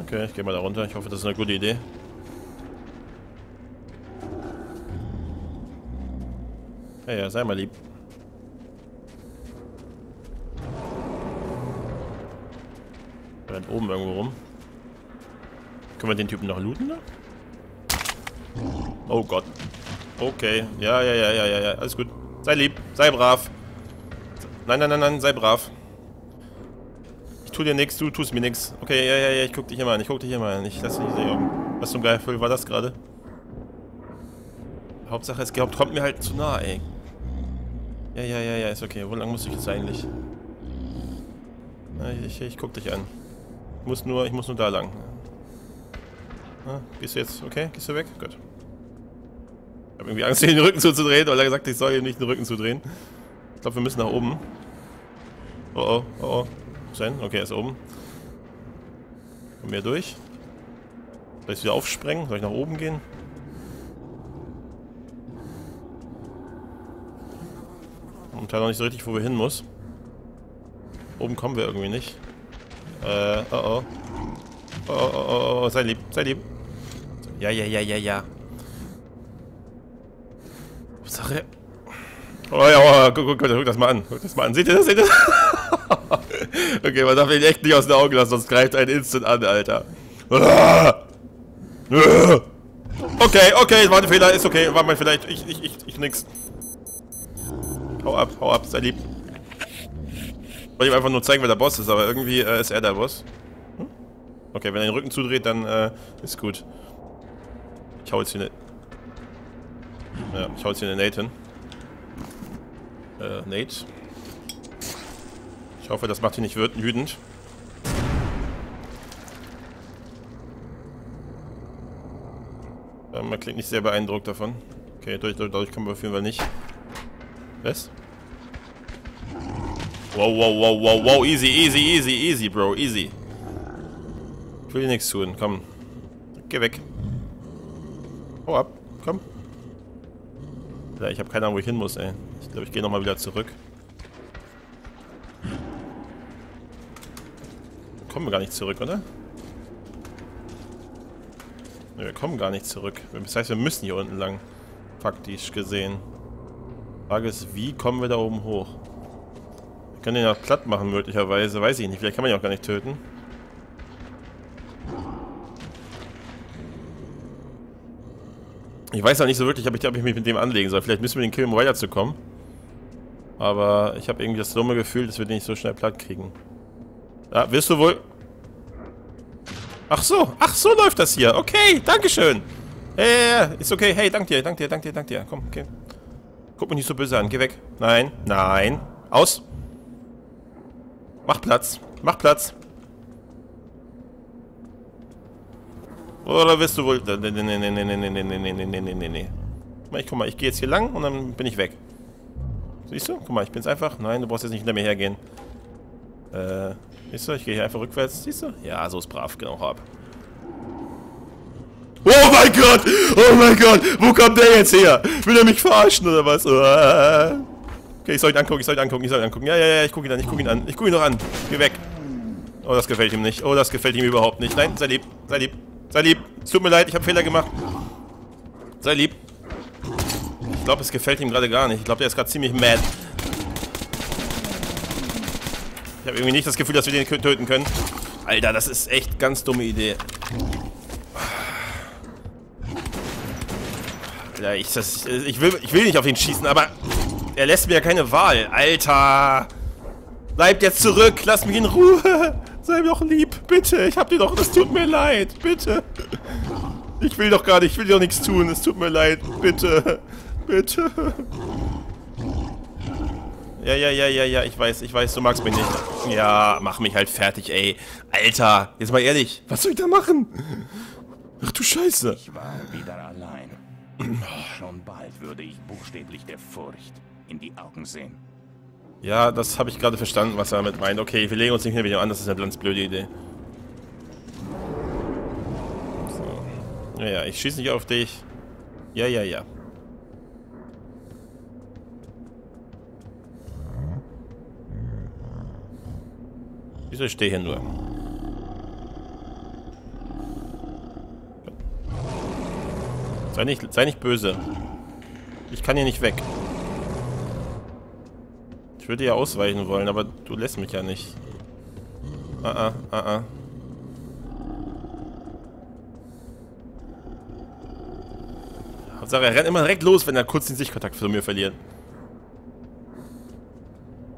Okay, ich gehe mal da runter. Ich hoffe, das ist eine gute Idee. Ja, ja, sei mal lieb. Er rennt oben irgendwo rum. Können wir den Typen noch looten, ne? Oh Gott. Okay. Ja, ja, ja, ja, ja, ja. Alles gut. Sei lieb. Sei brav. Nein, nein, nein, nein. Sei brav. Ich tu dir nichts. Du tust mir nichts. Okay, ja, ja, ja. Ich guck dich immer an. Ich guck dich immer an. Ich lass dich nicht sehen. Was zum Gefühl war das gerade? Hauptsache, es kommt mir halt zu nah, ey. Ja, ja, ja, ja. Ist okay. Wo lang muss ich jetzt eigentlich? Ich guck dich an. Ich muss nur da lang. Ah, gehst du jetzt? Okay, gehst du weg? Gut. Ich habe irgendwie Angst, den Rücken zuzudrehen, weil er gesagt hat, ich soll ihm nicht den Rücken zudrehen. Ich glaube, wir müssen nach oben. Oh, oh, oh, oh. Sein? Okay, er ist oben. Kommen wir durch. Soll ich wieder aufsprengen? Soll ich nach oben gehen? Und da noch nicht so richtig, wo wir hin muss. Oben kommen wir irgendwie nicht. Oh, oh. Oh, oh, oh, oh, sei lieb, sei lieb. Ja, ja, ja, ja, ja. Sache. Oh ja, oh, guck das mal an. Guck das mal an. Seht ihr das? Seht ihr das? Okay, man darf ihn echt nicht aus den Augen lassen, sonst greift einen instant an, Alter. Okay, okay, war ein Fehler, ist okay. War mal vielleicht. Ich nix. Hau ab, sei lieb. Ich wollte ihm einfach nur zeigen, wer der Boss ist, aber irgendwie ist er der Boss. Hm? Okay, wenn er den Rücken zudreht, dann ist gut. Ich hau jetzt hier eine. Ja, ich hau jetzt hier den Nate hin. Nate. Ich hoffe, das macht ihn nicht wütend. Man klingt nicht sehr beeindruckt davon. Okay, dadurch kommen wir auf jeden Fall nicht. Was? Wow, wow, wow, wow, wow. Easy, easy, easy, easy, Bro. Easy. Ich will dir nichts tun. Komm. Geh weg. Hau ab. Komm. Ich habe keine Ahnung, wo ich hin muss, ey. Ich glaube, ich gehe nochmal wieder zurück. Kommen wir gar nicht zurück, oder? Ne, wir kommen gar nicht zurück. Das heißt, wir müssen hier unten lang. Faktisch gesehen. Frage ist, wie kommen wir da oben hoch? Wir können den ja platt machen, möglicherweise. Weiß ich nicht. Vielleicht kann man ihn auch gar nicht töten. Ich weiß auch nicht so wirklich, ob ich mich mit dem anlegen soll. Vielleicht müssen wir den killen, um weiterzukommen. Aber ich habe irgendwie das dumme Gefühl, dass wir den nicht so schnell platt kriegen. Ja, wirst du wohl... ach so läuft das hier. Okay, dankeschön. Hey, ist okay. Hey, dank dir, dank dir, dank dir, dank dir. Komm, okay. Guck mich nicht so böse an. Geh weg. Nein, nein. Aus. Mach Platz. Mach Platz. Oder wirst du wohl... Nee. Guck mal, ich gehe jetzt hier lang und dann bin ich weg. Siehst du? Guck mal, ich bin jetzt einfach... Nein, du brauchst jetzt nicht hinter mir hergehen. Siehst du? Ich gehe hier einfach rückwärts. Siehst du? Ja, so ist brav. Genau, hau ab. Oh mein Gott! Oh mein Gott! Wo kommt der jetzt her? Will er mich verarschen oder was? Okay, ich soll ihn angucken, ich soll ihn angucken, ich soll ihn angucken. Ja, ja, ja, ich gucke ihn an, ich gucke ihn an. Ich gucke ihn noch an. Geh weg. Oh, das gefällt ihm nicht. Oh, das gefällt ihm überhaupt nicht. Nein, sei lieb. Sei lieb. Sei lieb. Es tut mir leid, ich habe Fehler gemacht. Sei lieb. Ich glaube, es gefällt ihm gerade gar nicht. Ich glaube, der ist gerade ziemlich mad. Ich habe irgendwie nicht das Gefühl, dass wir den töten können. Alter, das ist echt ganz dumme Idee. Alter, ich will nicht auf ihn schießen, aber er lässt mir ja keine Wahl. Alter. Bleibt jetzt zurück. Lass mich in Ruhe. Sei mir doch lieb, bitte. Ich hab dir doch... Das tut mir leid, bitte. Ich will doch gar nicht... Ich will dir doch nichts tun. Es tut mir leid, bitte. Bitte. Ja, ja, ja, ja, ja. Ich weiß, du magst mich nicht. Ja, mach mich halt fertig, ey. Alter, jetzt mal ehrlich. Was soll ich da machen? Ach du Scheiße. Ich war wieder allein. Schon bald würde ich buchstäblich der Furcht in die Augen sehen. Ja, das habe ich gerade verstanden, was er damit meint. Okay, wir legen uns nicht mehr wieder an, das ist eine ganz blöde Idee. So. Ja, ja, ich schieße nicht auf dich. Ja, ja, ja. Wieso stehe ich hier nur? Sei nicht böse. Ich kann hier nicht weg. Ich würde ja ausweichen wollen, aber du lässt mich ja nicht. Hauptsache, er rennt immer direkt los, wenn er kurz den Sichtkontakt zu mir verliert.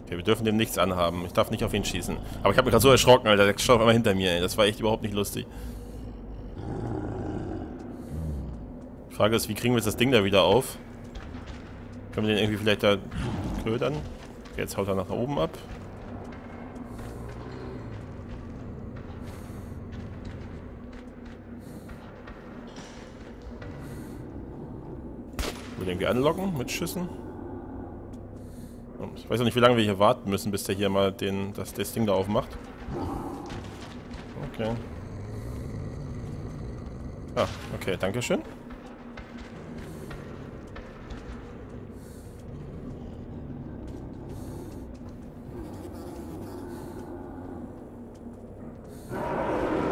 Okay, wir dürfen dem nichts anhaben. Ich darf nicht auf ihn schießen. Aber ich habe mich gerade so erschrocken, Alter. Der schaut immer hinter mir, ey. Das war echt überhaupt nicht lustig. Die Frage ist, wie kriegen wir jetzt das Ding da wieder auf? Können wir den irgendwie vielleicht da ködern? Okay, jetzt haut er nach oben ab. Will den wir anlocken mit Schüssen? Ich weiß noch nicht, wie lange wir hier warten müssen, bis der hier mal das Ding da aufmacht. Okay. Ah, okay, danke schön.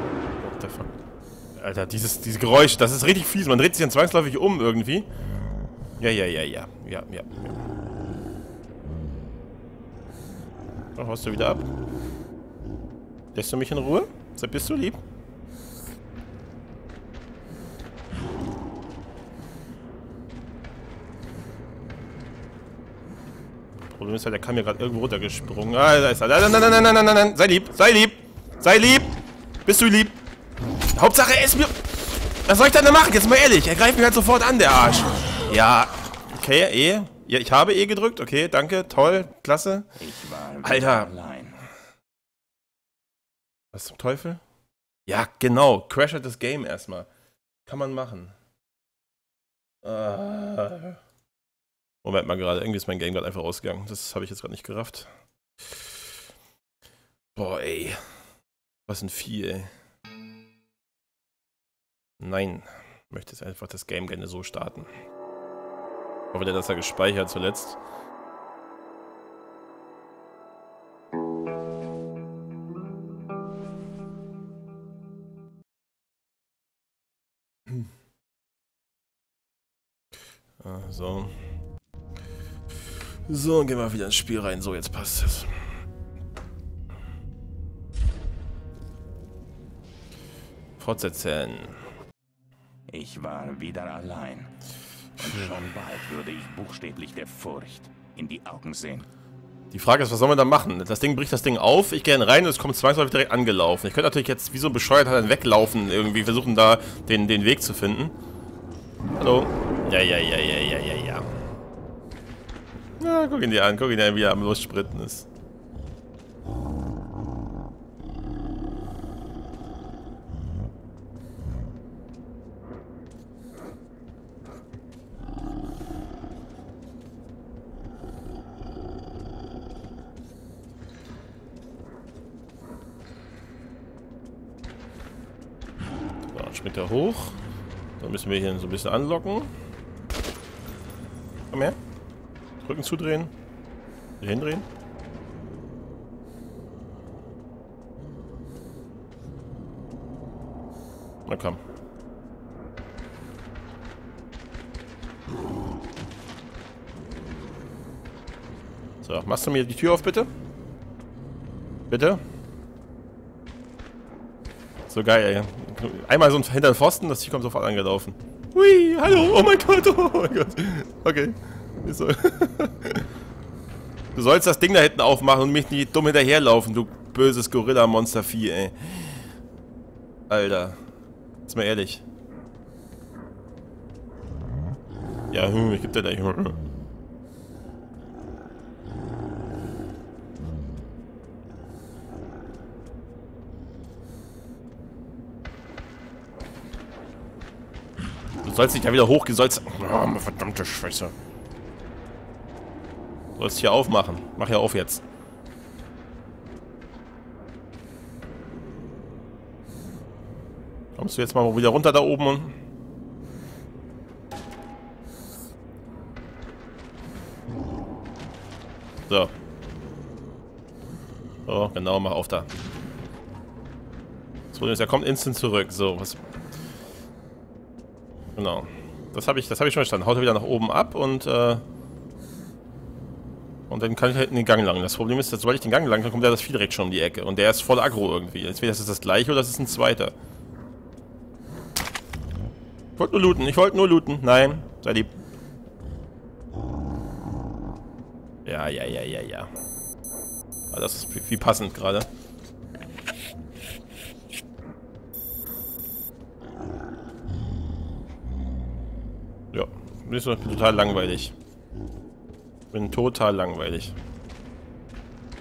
What the fuck? Alter, dieses Geräusch, das ist richtig fies. Man dreht sich dann zwangsläufig um irgendwie. Ja. Doch, haust du wieder ab? Lässt du mich in Ruhe? Sei bist du lieb? Das Problem ist halt, der kam mir gerade irgendwo runtergesprungen. Ah, da ist er. Nein. Sei lieb. Bist du lieb? Hauptsache, er ist mir... Was soll ich denn da machen? Jetzt mal ehrlich. Er greift mich halt sofort an, der Arsch. Ja. Okay, Ja, ich habe E gedrückt. Okay, danke. Toll. Klasse. Ich war Alter. Allein. Was zum Teufel? Ja, genau. Crash hat das Game erstmal. Kann man machen. Moment mal gerade. Irgendwie ist mein Game gerade einfach rausgegangen. Das habe ich jetzt gerade nicht gerafft. Boah, ey. Was ein Vieh, ey. Nein. Ich möchte jetzt einfach das Game gerne so starten. Ich hoffe, der hat das ja gespeichert zuletzt. So. So, gehen wir wieder ins Spiel rein. So, jetzt passt es. Fortsetzen. Ich war wieder allein. Und schon bald würde ich buchstäblich der Furcht in die Augen sehen. Die Frage ist, was soll man da machen? Das Ding bricht das Ding auf, ich gehe rein und es kommt zwangsläufig direkt angelaufen. Ich könnte natürlich jetzt wie so ein Bescheuerter dann weglaufen, irgendwie versuchen da den Weg zu finden. Hallo? Ja. Na, guck ihn dir an, wie er am Losspritten ist. Springt er hoch. Dann müssen wir hier so ein bisschen anlocken. Komm her. Rücken zudrehen. Hier hindrehen. Na komm. So, machst du mir die Tür auf, bitte? Bitte? So geil, ey. Einmal so hinter den Pfosten, das Tier kommt sofort angelaufen. Hui, hallo, oh mein Gott. Okay, du sollst das Ding da hinten aufmachen und mich nicht dumm hinterherlaufen, du böses Gorilla-Monster-Vieh, ey. Alter, jetzt mal ehrlich. Ja, ich geb dir gleich. Du sollst dich da wieder hochgehen, sollst... Oh, verdammte Scheiße. Du sollst hier aufmachen. Mach hier auf jetzt. Kommst du jetzt mal wieder runter da oben und... So. So, genau, mach auf da. So, er kommt instant zurück. So, was... Genau. Das hab ich schon verstanden. Haut er wieder nach oben ab und dann kann ich halt in den Gang lang. Das Problem ist, dass sobald ich den Gang lang kann, kommt ja das Vieh direkt schon um die Ecke. Und der ist voll aggro irgendwie. Entweder ist das das gleiche oder das ist ein zweiter. Ich wollte nur looten. Nein, sei lieb. Ja. Aber das ist viel passend gerade. Ja, das ist total langweilig. Bin total langweilig.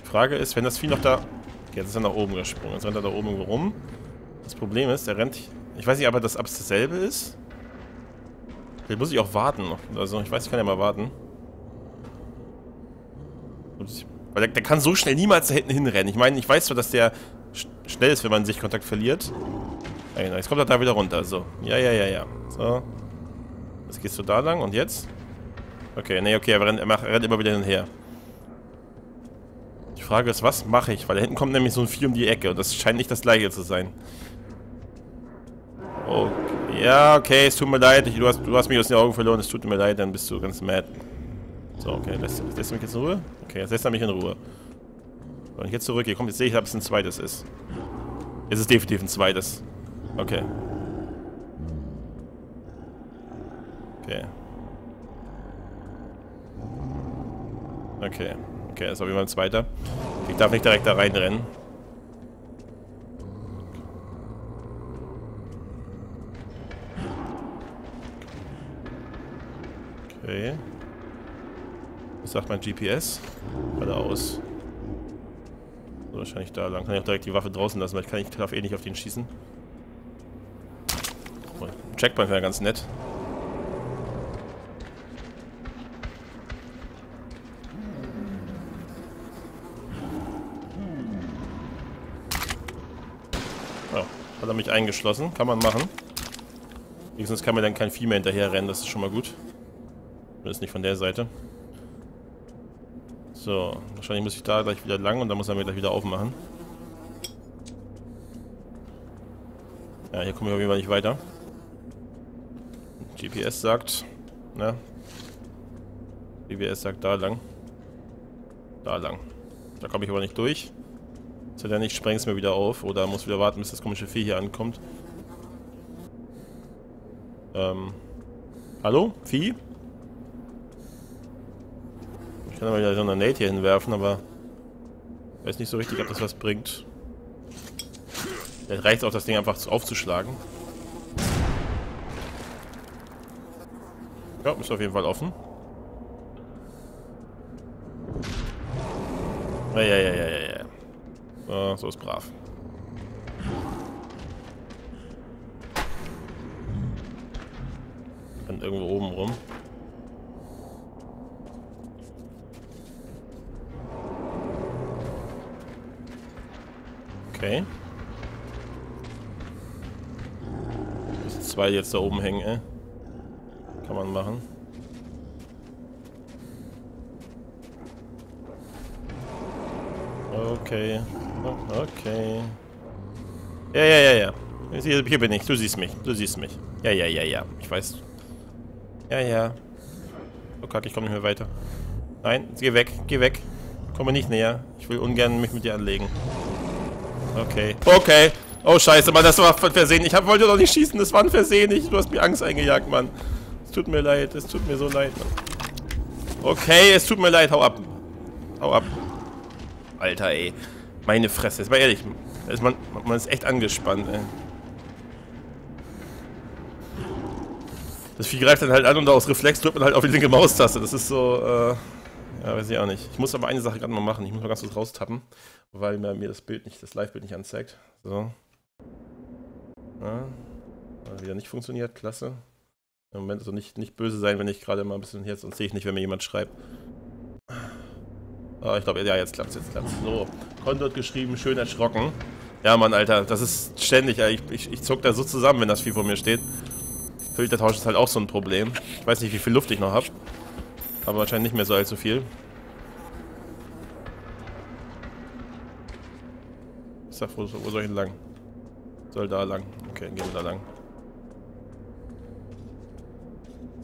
Die Frage ist, wenn das Vieh noch da... Okay, jetzt ist er nach oben gesprungen. Jetzt rennt er da oben rum. Das Problem ist, er rennt... Ich weiß nicht, ob das dasselbe ist. Vielleicht muss ich auch warten. Also, ich weiß, ich kann ja mal warten. Weil der kann so schnell niemals da hinten hinrennen. Ich meine, ich weiß zwar, dass der schnell ist, wenn man Sichtkontakt verliert. Ja, genau. Jetzt kommt er da wieder runter. So. Ja. So. Jetzt gehst du da lang und jetzt? Okay, nee, okay, aber er rennt immer wieder hin und her. Die Frage ist, was mache ich? Weil da hinten kommt nämlich so ein Vieh um die Ecke und das scheint nicht das gleiche zu sein. Oh, ja, okay, es tut mir leid. Du hast mich aus den Augen verloren, es tut mir leid, dann bist du ganz mad. So, okay, lässt du mich jetzt in Ruhe? Okay, jetzt lässt er mich in Ruhe. Und ich jetzt zurückgehe. Komm, jetzt sehe ich, ob es ein zweites ist. Es ist definitiv ein zweites. Okay. Okay, das war wie mal ein zweiter. Ich darf nicht direkt da reinrennen. Okay. Was sagt mein GPS? Geradeaus. So, wahrscheinlich da lang. Kann ich auch direkt die Waffe draußen lassen, weil ich darf eh nicht auf den schießen. Oh, ein Checkpoint wäre ganz nett. Hat er mich eingeschlossen. Kann man machen. Wenigstens kann mir dann kein Vieh mehr hinterher rennen. Das ist schon mal gut. Zumindest nicht von der Seite. So. Wahrscheinlich muss ich da gleich wieder lang und dann muss er mir gleich wieder aufmachen. Ja, hier komme ich auf jeden Fall nicht weiter. GPS sagt... Ne? GPS sagt da lang. Da lang. Da komme ich aber nicht durch. Sollte er nicht, spreng es mir wieder auf oder muss wieder warten, bis das komische Vieh hier ankommt. Hallo? Vieh? Ich kann aber wieder so eine Nate hier hinwerfen, aber ich weiß nicht so richtig, ob das was bringt. Vielleicht reicht es auch, das Ding einfach aufzuschlagen. Ja, ist auf jeden Fall offen. Ja. So ist brav. Dann irgendwo oben rum. Okay. Das sind zwei, die jetzt da oben hängen, ey. Kann man machen. Okay. Okay. Ja. Hier bin ich. Du siehst mich. Ja. Ich weiß. Ja. Oh Kack, ich komme nicht mehr weiter. Nein, geh weg. Komme nicht näher. Ich will ungern mich mit dir anlegen. Okay. Oh Scheiße, Mann, das war ein Versehen. Ich wollte doch nicht schießen, das war ein Versehen. Du hast mir Angst eingejagt, Mann. Es tut mir leid, es tut mir so leid, Mann. Okay, es tut mir leid, hau ab. Alter, ey. Meine Fresse, jetzt mal ehrlich, da ist man ist echt angespannt, ey. Das Vieh greift dann halt an und aus Reflex drückt man halt auf die linke Maustaste. Das ist so, ja, weiß ich auch nicht. Ich muss aber eine Sache gerade mal machen. Ich muss mal ganz kurz raustappen, weil mir das Live-Bild nicht anzeigt. So. Ja. Wieder nicht funktioniert, klasse. Im Moment also nicht böse sein, wenn ich gerade mal ein bisschen hier, sonst sehe ich nicht, wenn mir jemand schreibt. Ich glaube, ja, jetzt klappt's. So, Condot geschrieben, schön erschrocken. Ja, Mann, Alter, das ist ständig, ich zuck da so zusammen, wenn das Vieh vor mir steht. Filtertausch ist halt auch so ein Problem. Ich weiß nicht, wie viel Luft ich noch habe. Aber wahrscheinlich nicht mehr so allzu viel. Ich sag, wo soll ich denn lang? Soll da lang. Okay, dann gehen wir da lang.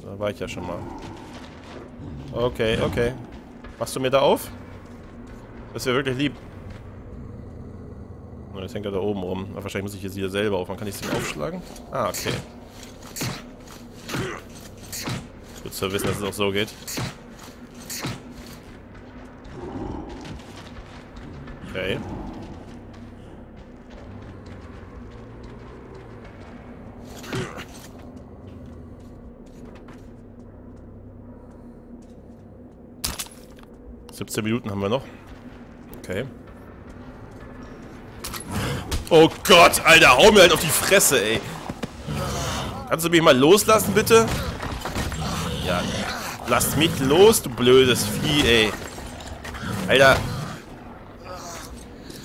Da war ich ja schon mal. Okay, okay. Machst du mir da auf? Das wäre wirklich lieb. Und jetzt hängt er da oben rum. Aber wahrscheinlich muss ich jetzt hier selber aufmachen. Kann ich es denn aufschlagen? Ah, okay. Gut zu wissen, dass es auch so geht. Okay. Minuten haben wir noch. Okay. Oh Gott, Alter, hau mir halt auf die Fresse, ey. Kannst du mich mal loslassen, bitte? Ja, lass mich los, du blödes Vieh, ey. Alter.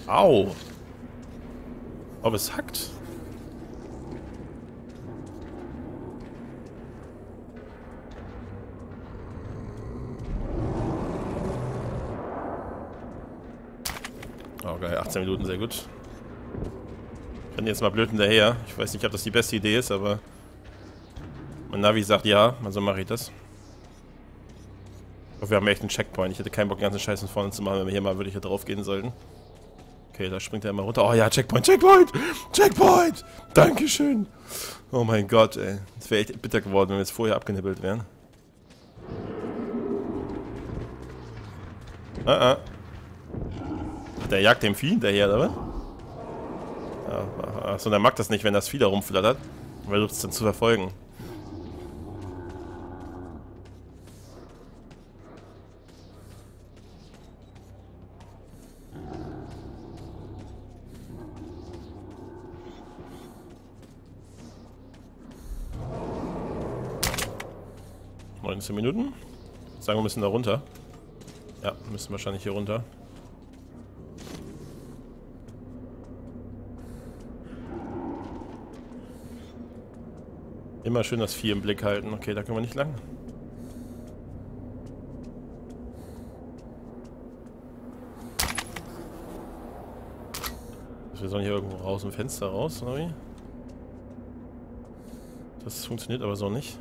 Au. Aber es hackt. Okay, 18 Minuten, sehr gut. Ich renne jetzt mal blöd hinterher. Ich weiß nicht, ob das die beste Idee ist, aber mein Navi sagt ja, also mache ich das. Aber wir haben echt einen Checkpoint. Ich hätte keinen Bock, den ganzen Scheiß von vorne zu machen, wenn wir hier mal wirklich drauf gehen sollten. Okay, da springt er immer runter. Oh ja, Checkpoint, Checkpoint! Checkpoint! Dankeschön! Oh mein Gott, ey. Das wäre echt bitter geworden, wenn wir jetzt vorher abgenippelt wären. Ah, ah. Der jagt dem Vieh hinterher, oder? Achso, der mag das nicht, wenn das Vieh da rumflattert. Weil du es dann zu verfolgen. Noch 19 Minuten. Ich würde sagen, wir müssen da runter. Ja, müssen wahrscheinlich hier runter. Immer schön das Vieh im Blick halten. Okay, da können wir nicht lang. Wir sollen hier irgendwo raus, im Fenster raus, oder wie? Das funktioniert aber so nicht.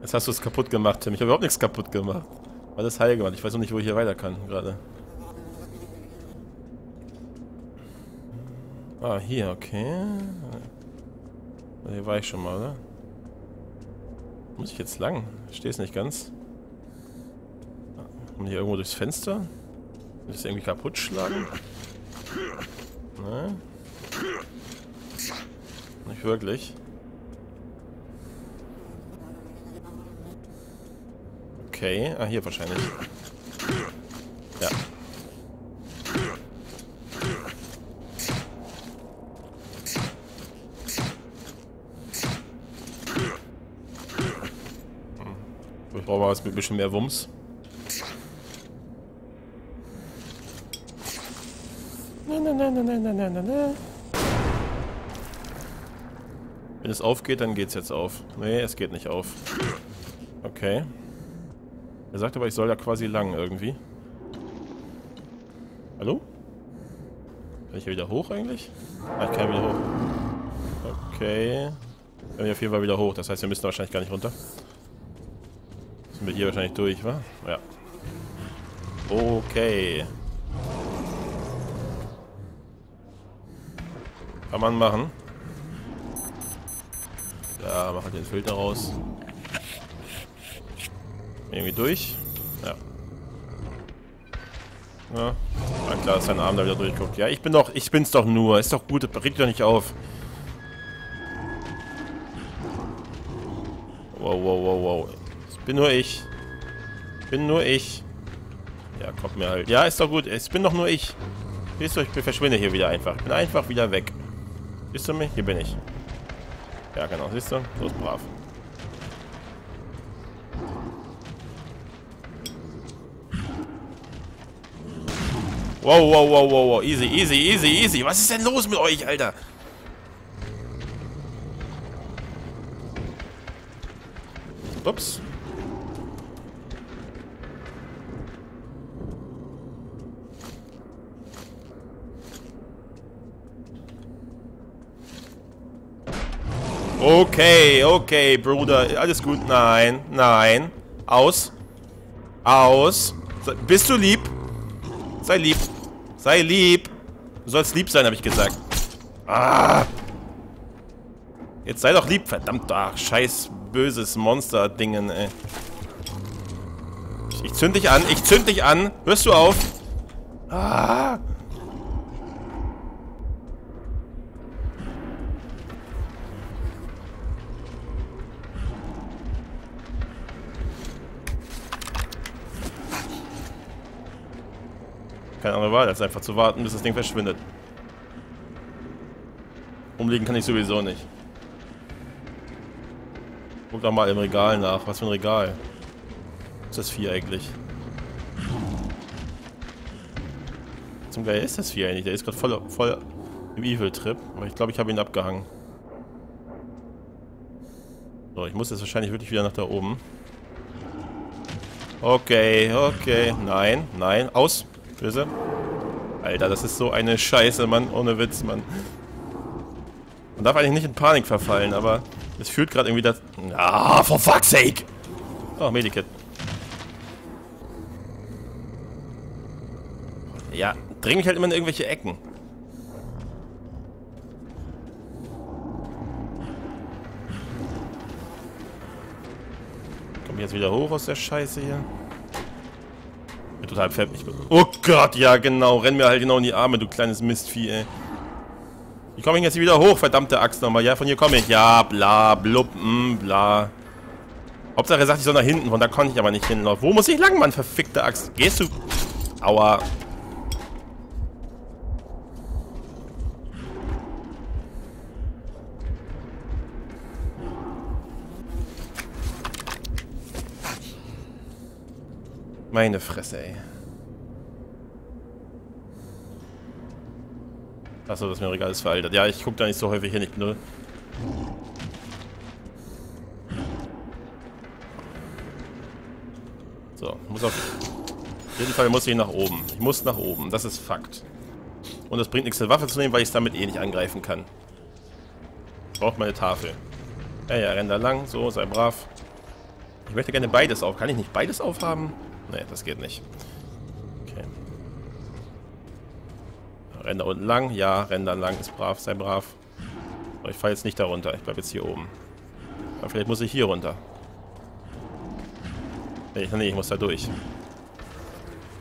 Jetzt hast du es kaputt gemacht, Tim. Ich habe überhaupt nichts kaputt gemacht. Alles heil gemacht. Ich weiß noch nicht, wo ich hier weiter kann gerade. Ah, hier, okay. Hier war ich schon mal, oder? Muss ich jetzt lang? Ich verstehe es nicht ganz. Und hier irgendwo durchs Fenster? Will ich das irgendwie kaputt schlagen? Nein. Nicht wirklich. Okay. Ah, hier wahrscheinlich. Ja. Brauchen wir was mit ein bisschen mehr Wumms. Wenn es aufgeht, dann geht's jetzt auf. Nee, es geht nicht auf. Okay. Er sagt aber, ich soll da quasi lang irgendwie. Hallo? Kann ich hier wieder hoch eigentlich? Ah, ich kann wieder hoch. Okay. Wir haben hier auf jeden Fall wieder hoch. Das heißt, wir müssen wahrscheinlich gar nicht runter. Sind wir hier wahrscheinlich durch, wa? Ja. Okay. Kann man machen. Ja, machen den Filter raus. Irgendwie durch. Ja. Ja. Na klar, dass dein Arm da wieder durchguckt. Ja, ich bin's doch nur. Ist doch gut, reg dich doch nicht auf. Wow, wow, wow, wow. Bin nur ich. Bin nur ich. Ja, kommt mir halt. Ja, ist doch gut. Es bin doch nur ich. Siehst du, ich verschwinde hier wieder einfach. Ich bin einfach wieder weg. Siehst du mich? Hier bin ich. Ja, genau. Siehst du? So ist brav. Wow, wow, wow, wow, wow. Easy, easy, easy, easy. Was ist denn los mit euch, Alter? Ups. Okay, okay, Bruder. Alles gut. Nein, nein. Aus. Aus. Bist du lieb? Sei lieb. Sei lieb. Du sollst lieb sein, habe ich gesagt. Ah. Jetzt sei doch lieb, verdammt. Ach, scheiß böses Monster-Dingen, ey. Ich zünd dich an. Ich zünd dich an. Hörst du auf? Ah. Keine andere Wahl, als einfach zu warten, bis das Ding verschwindet. Umlegen kann ich sowieso nicht. Guck doch mal im Regal nach. Was für ein Regal? Was ist das Vieh eigentlich? Zum Geier ist das Vieh eigentlich. Der ist gerade voll im Evil-Trip. Aber ich glaube, ich habe ihn abgehangen. So, ich muss jetzt wahrscheinlich wirklich wieder nach da oben. Okay, okay. Nein, nein. Aus. Böse. Alter, das ist so eine Scheiße, Mann. Ohne Witz, Mann. Man darf eigentlich nicht in Panik verfallen, aber es fühlt gerade irgendwie das... Ah, for fuck's sake! Oh, Medikit. Ja, dring mich halt immer in irgendwelche Ecken. Komm ich jetzt wieder hoch aus der Scheiße hier? Bin total fett. Oh Gott, ja genau. Renn mir halt genau in die Arme, du kleines Mistvieh, ey. Wie komme ich jetzt wieder hoch? Verdammte Axt nochmal. Ja, von hier komme ich. Ja, bla, blub, bla. Hauptsache er sagt, ich soll nach hinten. Von da konnte ich aber nicht hinlaufen. Wo muss ich lang, Mann? Verfickte Axt. Gehst du... Aua. Meine Fresse, ey. Achso, das ist mir Regal ist veraltet. Ja, ich guck da nicht so häufig hin, ich bin nur... So, muss auf jeden Fall muss ich nach oben. Ich muss nach oben, das ist Fakt. Und das bringt nichts, eine Waffe zu nehmen, weil ich es damit eh nicht angreifen kann. Ich brauche meine Tafel. Ja, renn da lang, so, sei brav. Ich möchte gerne beides auf. Kann ich nicht beides aufhaben? Nee, das geht nicht. Okay. Renn da unten lang. Ja, renn da lang. Ist brav, sei brav. Aber ich fahre jetzt nicht da runter. Ich bleibe jetzt hier oben. Aber vielleicht muss ich hier runter. Nee, ich muss da durch.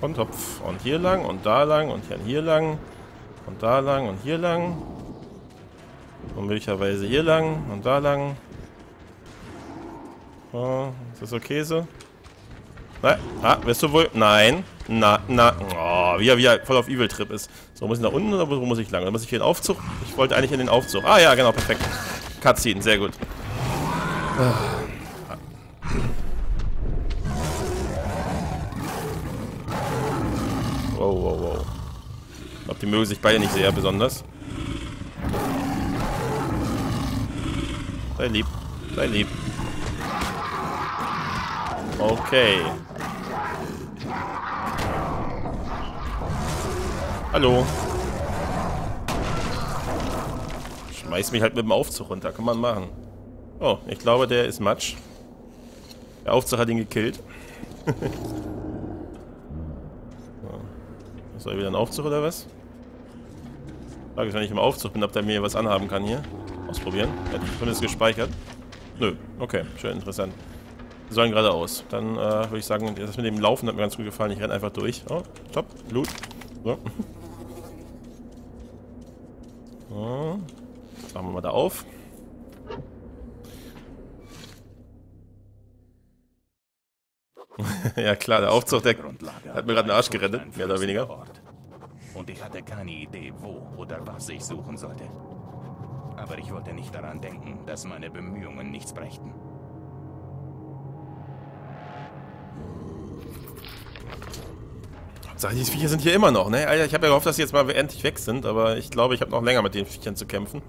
Und Topf. Und hier lang. Und da lang. Und hier lang. Und da lang. Und hier lang. Und möglicherweise hier lang. Und da lang. Oh, ist das okay so? Nein. Ah, wirst du wohl... Nein. Na. Oh, wie er voll auf Evil-Trip ist. So, muss ich nach unten oder wo muss ich lang? Oder muss ich hier in den Aufzug? Ich wollte eigentlich in den Aufzug. Ah ja, genau, perfekt. Cutscene, sehr gut. Ah. Wow. Ich glaube, die mögen sich beide nicht sehr besonders. Sei lieb. Sei lieb. Okay. Hallo. Schmeiß mich halt mit dem Aufzug runter. Kann man machen. Oh, ich glaube, der ist Matsch. Der Aufzug hat ihn gekillt. Soll wieder ein Aufzug oder was? Frage ist, wenn ich im Aufzug bin, ob der mir was anhaben kann hier. Ausprobieren. Hat ich zumindest gespeichert? Nö. Okay, schön interessant. Wir sollen geradeaus. Dann würde ich sagen, das mit dem Laufen hat mir ganz gut gefallen. Ich renne einfach durch. Oh, stopp. Blut. So. So. Machen wir mal da auf. Ja klar, der Aufzug, der hat mir gerade den Arsch gerettet. Mehr oder weniger. Und ich hatte keine Idee, wo oder was ich suchen sollte. Aber ich wollte nicht daran denken, dass meine Bemühungen nichts brächten. Die Viecher sind hier immer noch, ne? Alter, ich habe ja gehofft, dass sie jetzt mal endlich weg sind, aber ich glaube, ich habe noch länger mit den Viechern zu kämpfen.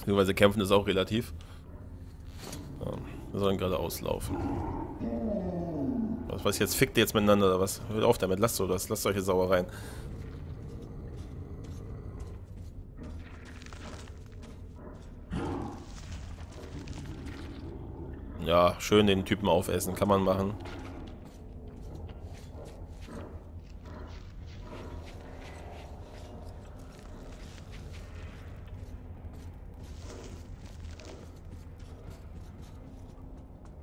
Beziehungsweise kämpfen ist auch relativ. So, wir sollen gerade auslaufen. Was weiß ich jetzt? Fickt ihr jetzt miteinander oder was? Hört auf damit, lasst so das, lasst solche Sauereien. Ja, schön den Typen aufessen, kann man machen.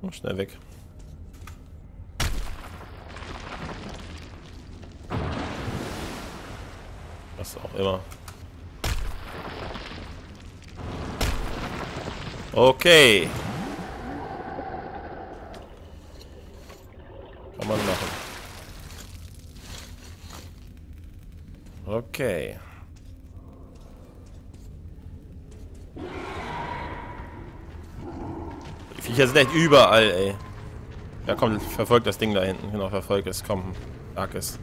Oh, schnell weg. Was auch immer. Okay. Kann man machen. Okay. Die Viecher sind echt überall, ey. Ja komm, verfolg das Ding da hinten. Genau, verfolg es, komm. Sag es.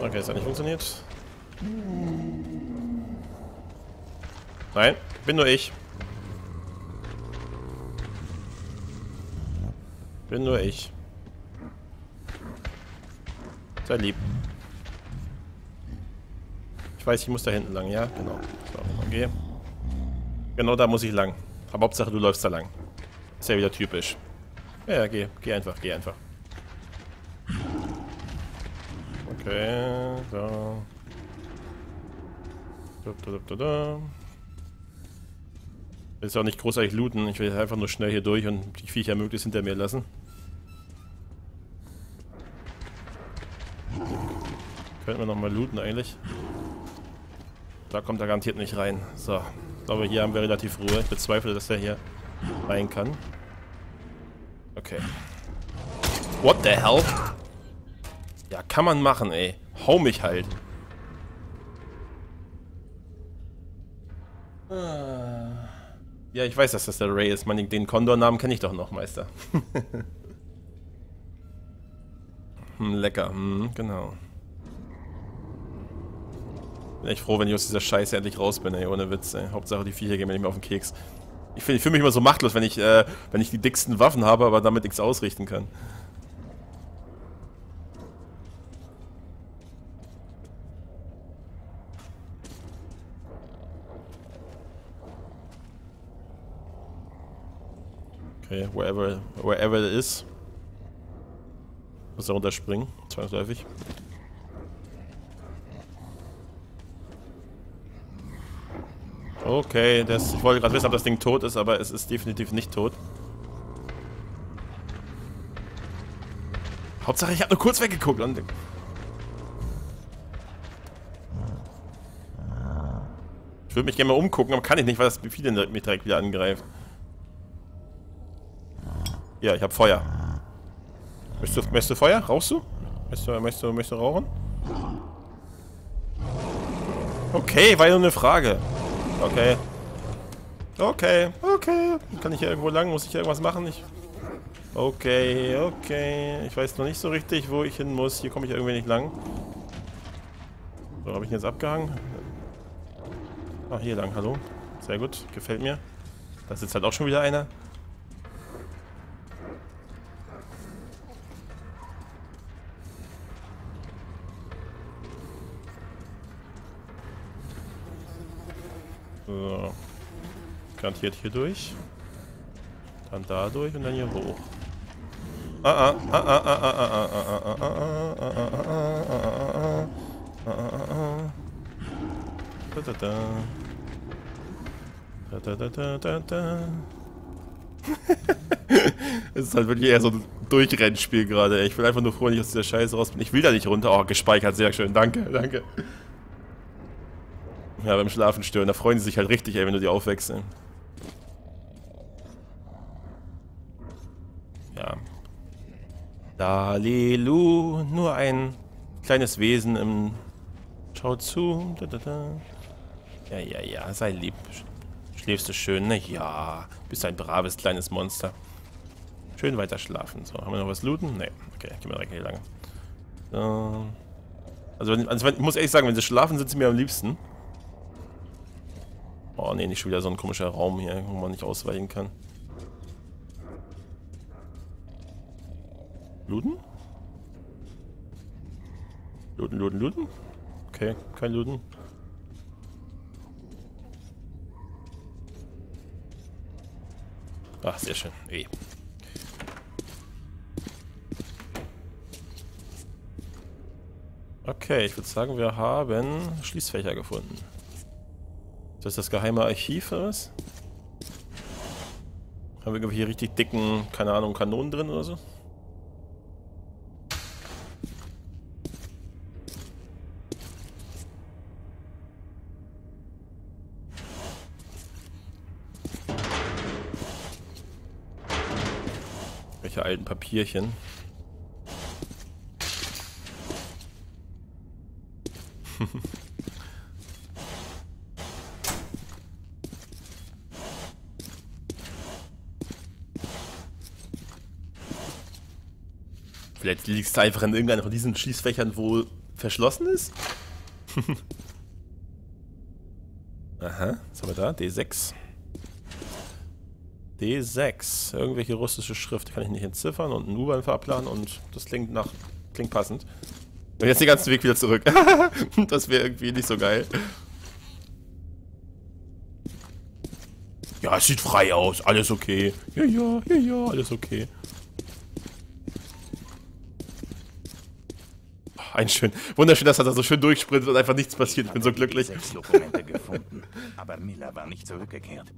Okay, es hat nicht funktioniert. Nein, bin nur ich. Bin nur ich. Sei lieb. Ich weiß, ich muss da hinten lang, ja? Genau. So, okay. Genau da muss ich lang. Aber Hauptsache, du läufst da lang. Ist ja wieder typisch. Ja, geh. Geh einfach, geh einfach. Okay, so. Ich will jetzt auch nicht großartig looten, ich will jetzt einfach nur schnell hier durch und die Viecher möglichst hinter mir lassen. Könnten wir nochmal looten eigentlich. Da kommt er garantiert nicht rein. So, ich glaube hier haben wir relativ Ruhe. Ich bezweifle, dass der hier rein kann. Okay. What the hell? Ja, kann man machen, ey. Hau mich halt. Ja, ich weiß, dass das der Ray ist. Man, den Kondor-Namen kenne ich doch noch, Meister. Lecker, genau. Bin echt froh, wenn ich aus dieser Scheiße endlich raus bin, ey, ohne Witz, ey. Hauptsache, die Viecher gehen mir nicht mehr auf den Keks. Ich fühl mich immer so machtlos, wenn ich, die dicksten Waffen habe, aber damit nichts ausrichten kann. Okay, wherever it is. Muss da runterspringen, zwangsläufig. Okay, ich wollte gerade wissen, ob das Ding tot ist, aber es ist definitiv nicht tot. Hauptsache, ich habe nur kurz weggeguckt und... Ich würde mich gerne mal umgucken, aber kann ich nicht, weil das Vieh mich direkt wieder angreift. Ja, ich hab Feuer. Möchtest du Feuer? Rauchst du? Möchtest du rauchen? Okay, war ja nur eine Frage. Okay. Okay. Kann ich hier irgendwo lang? Muss ich hier irgendwas machen? Okay. Ich weiß noch nicht so richtig, wo ich hin muss. Hier komme ich irgendwie nicht lang. So, habe ich ihn jetzt abgehangen? Ach, hier lang, hallo. Sehr gut, gefällt mir. Da sitzt halt auch schon wieder einer. So, garantiert hier durch, dann da durch und dann hier hoch. Es ist halt wirklich eher so ein Durchrennspiel gerade. Ich bin einfach nur froh, dass ich aus dieser Scheiße raus bin. Ich will da nicht runter. Oh, gespeichert, sehr schön. Danke. Ja, beim Schlafen stören. Da freuen sie sich halt richtig, ey, wenn du die aufwächst. Ja. Dalilu, nur ein kleines Wesen im... Schau zu. Ja, sei lieb. Schläfst du schön, ne? Ja, bist ein braves kleines Monster. Schön weiter schlafen. So, haben wir noch was looten? Ne, okay, gehen wir direkt hier lang. So. Also ich muss ehrlich sagen, wenn sie schlafen, sind sie mir am liebsten. Oh ne, nicht schon wieder so ein komischer Raum hier, wo man nicht ausweichen kann. Looten? Looten? Okay, kein Looten. Ach, sehr schön. Okay. Okay, ich würde sagen, wir haben Schließfächer gefunden. Das ist das geheime Archiv oder was? Haben wir hier richtig dicken, keine Ahnung, Kanonen drin oder so? Welche alten Papierchen. Vielleicht liegt es einfach in irgendeiner von diesen Schließfächern, wo verschlossen ist? Aha, was haben wir da? D6. D6. Irgendwelche russische Schrift kann ich nicht entziffern und einen U-Bahn-Fahrplan und das klingt nach... klingt passend. Und jetzt den ganzen Weg wieder zurück. Das wäre irgendwie nicht so geil. Ja, es sieht frei aus. Alles okay. Ja, alles okay. Ein schön. Wunderschön, dass er da so schön durchsprintet und einfach nichts passiert. Ich bin so glücklich. 6 Dokumente gefunden, aber Miller war nicht zurückgekehrt.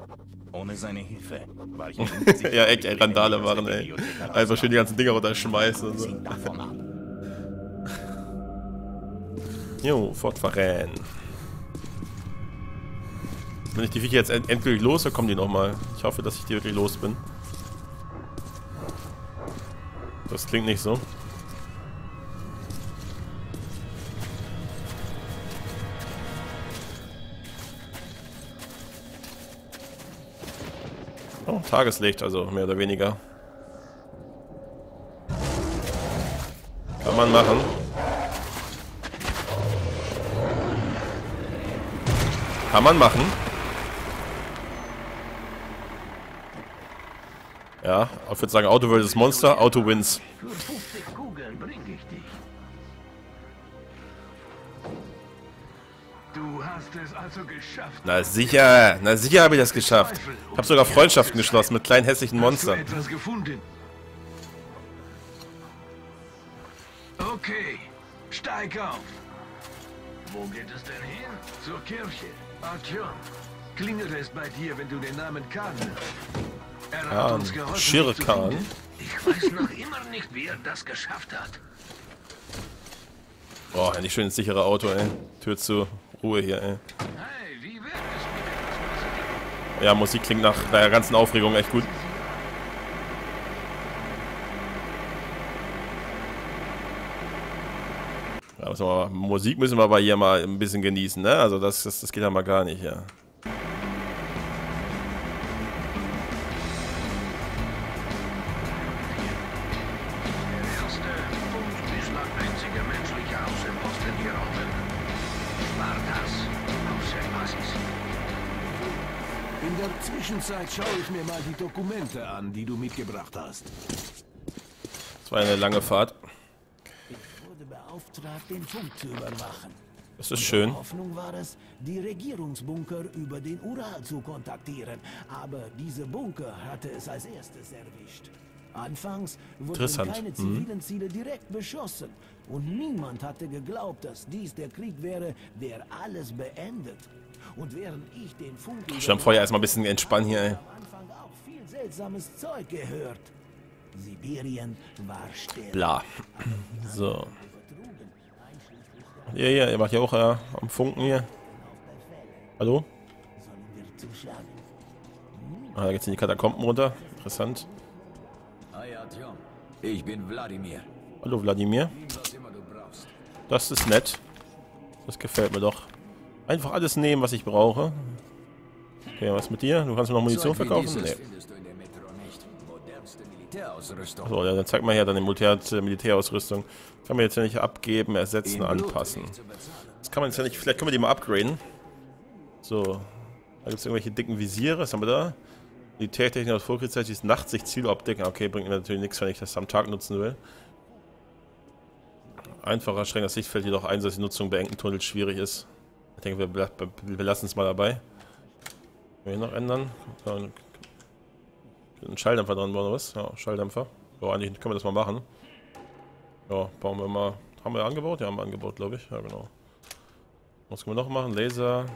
Ohne seine Hilfe war ich ja, echt, ey, Randale waren, ey. Einfach schön die ganzen Dinger runterschmeißen und so. Jo, fortfahren. Bin ich die Viecher jetzt endgültig los oder kommen die nochmal? Ich hoffe, dass ich die wirklich los bin. Das klingt nicht so. Oh, Tageslicht, also mehr oder weniger. Kann man machen. Kann man machen. Ja, ich würde sagen Auto versus Monster, Auto wins. Für 50 Kugeln bring ich dich. Du hast es also geschafft. Na sicher habe ich das geschafft. Ich habe sogar Freundschaften geschlossen mit kleinen hässlichen Monstern. Hast du etwas gefunden? Okay, steig auf. Wo geht es denn hin? Zur Kirche. Artyom, klingelt es bei dir, wenn du den Namen Khan nennst. Er hat uns geholfen. Schirkan. Ich weiß noch immer nicht, wie er das geschafft hat. Boah, endlich schön ins sichere Auto, ey. Tür zu. Ruhe hier, ey. Ja, Musik klingt nach der ganzen Aufregung echt gut. Ja, müssen wir mal, Musik müssen wir aber hier mal ein bisschen genießen, ne? Also das geht ja mal gar nicht, ja. In der Zwischenzeit schaue ich mir mal die Dokumente an, die du mitgebracht hast. Das war eine lange Fahrt. Ich wurde beauftragt, den Funk zu überwachen. Das ist schön. Die Hoffnung war es, die Regierungsbunker über den Ural zu kontaktieren. Aber diese Bunker hatte es als erstes erwischt. Anfangs wurden keine zivilen Ziele direkt beschossen. Und niemand hatte geglaubt, dass dies der Krieg wäre, der alles beendet. Und während ich den Funk... Ich habe vorher erstmal ein bisschen entspannen hier, ey. Am Anfang auch viel seltsames Zeug gehört. Sibirien war still. Bla. So. Ja, ihr macht ja auch am Funken hier. Hallo? Ah, da geht's in die Katakomben runter. Interessant. Ich bin Wladimir. Hallo Wladimir. Das ist nett. Das gefällt mir doch. Einfach alles nehmen, was ich brauche. Okay, was mit dir? Du kannst mir noch Munition verkaufen? Nee. So, dann zeig mal her deine Militärausrüstung. Kann man jetzt ja nicht abgeben, ersetzen, anpassen. Das kann man jetzt ja nicht... Vielleicht können wir die mal upgraden. So. Da gibt es irgendwelche dicken Visiere. Was haben wir da? Militärtechnik aus Vorkriegszeit ist Nachtsicht-Zieloptik. Okay, bringt mir natürlich nichts, wenn ich das am Tag nutzen will. Einfacher, strenger das Sichtfeld jedoch ein, dass die Nutzung bei engen Tunnels schwierig ist. Ich denke, wir lassen es mal dabei. Können wir noch ändern? Einen Schalldämpfer dran bauen oder was? Ja, Schalldämpfer. Ja, eigentlich können wir das mal machen. Ja, bauen wir mal. Haben wir angebaut? Ja, haben wir angebaut, glaube ich. Ja, genau. Was können wir noch machen? Laser.